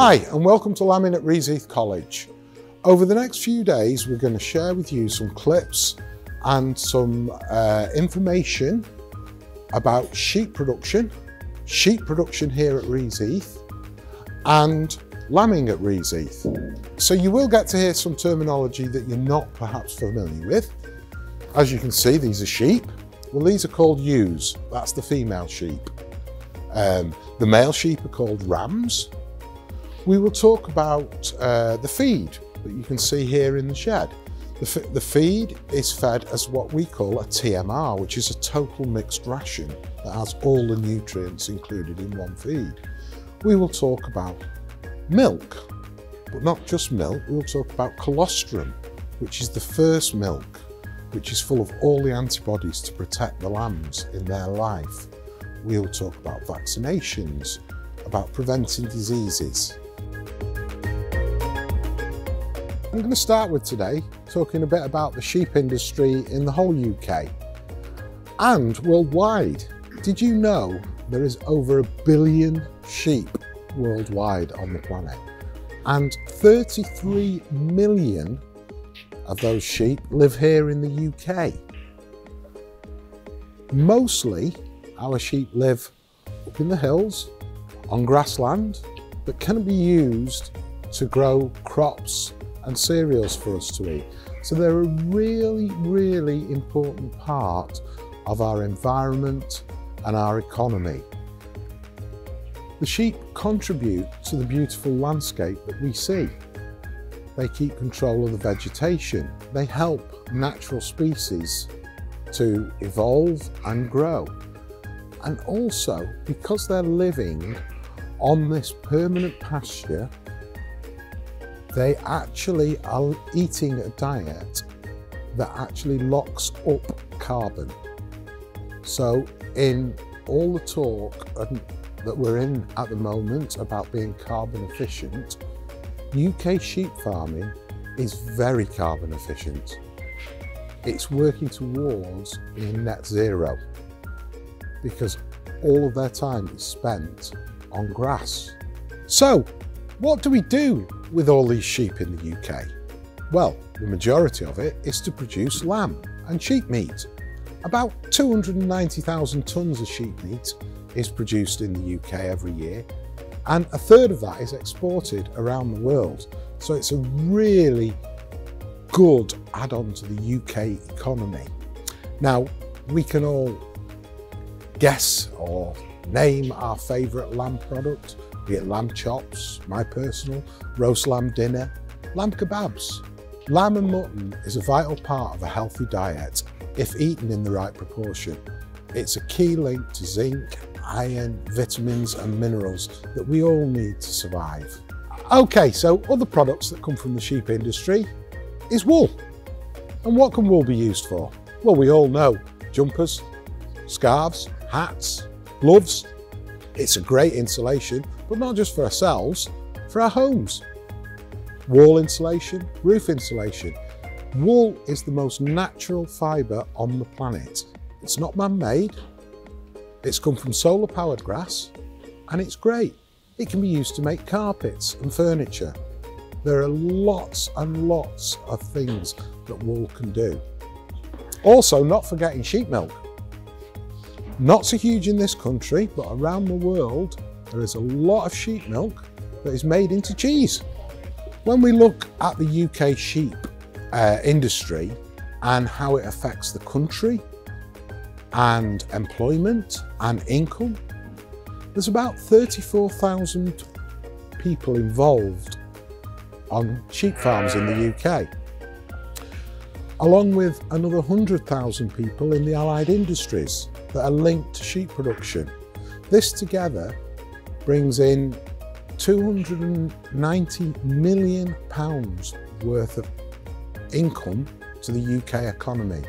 Hi and welcome to Lambing at Reaseheath College. Over the next few days we're going to share with you some clips and some information about sheep production here at Reaseheath and lambing at Reaseheath. So you will get to hear some terminology that you're not perhaps familiar with. As you can see, these are sheep. Well, these are called ewes, that's the female sheep. The male sheep are called rams. We will talk about the feed that you can see here in the shed. The feed is fed as what we call a TMR, which is a total mixed ration that has all the nutrients included in one feed. We will talk about milk, but not just milk, we'll talk about colostrum, which is the first milk, which is full of all the antibodies to protect the lambs in their life. We'll talk about vaccinations, about preventing diseases. I'm going to start with today talking a bit about the sheep industry in the whole UK and worldwide. Did you know there is over 1 billion sheep worldwide on the planet, and 33 million of those sheep live here in the UK. Mostly our sheep live up in the hills on grassland that can be used to grow crops and cereals for us to eat. So they're a really, really important part of our environment and our economy. The sheep contribute to the beautiful landscape that we see. They keep control of the vegetation. They help natural species to evolve and grow. And also, because they're living on this permanent pasture, they actually are eating a diet that actually locks up carbon. So in all the talk that we're in at the moment about being carbon efficient, UK sheep farming is very carbon efficient. It's working towards being net zero because all of their time is spent on grass. So what do we do with all these sheep in the UK? Well, the majority of it is to produce lamb and sheep meat. About 290,000 tonnes of sheep meat is produced in the UK every year, and a third of that is exported around the world. So it's a really good add-on to the UK economy. Now, we can all guess or name our favourite lamb product, be it lamb chops, my personal, roast lamb dinner, lamb kebabs. Lamb and mutton is a vital part of a healthy diet if eaten in the right proportion. It's a key link to zinc, iron, vitamins and minerals that we all need to survive. Okay, so other products that come from the sheep industry is wool. And what can wool be used for? Well, we all know jumpers, scarves, hats, gloves. It's a great insulation, but not just for ourselves, for our homes. Wall insulation, roof insulation. Wool is the most natural fibre on the planet. It's not man-made, it's come from solar-powered grass, and it's great. It can be used to make carpets and furniture. There are lots and lots of things that wool can do. Also, not forgetting sheep milk. Not so huge in this country, but around the world, there is a lot of sheep milk that is made into cheese. When we look at the UK sheep industry and how it affects the country and employment and income, there's about 34,000 people involved on sheep farms in the UK, along with another 100,000 people in the allied industries that are linked to sheep production. This together brings in £290 million worth of income to the UK economy.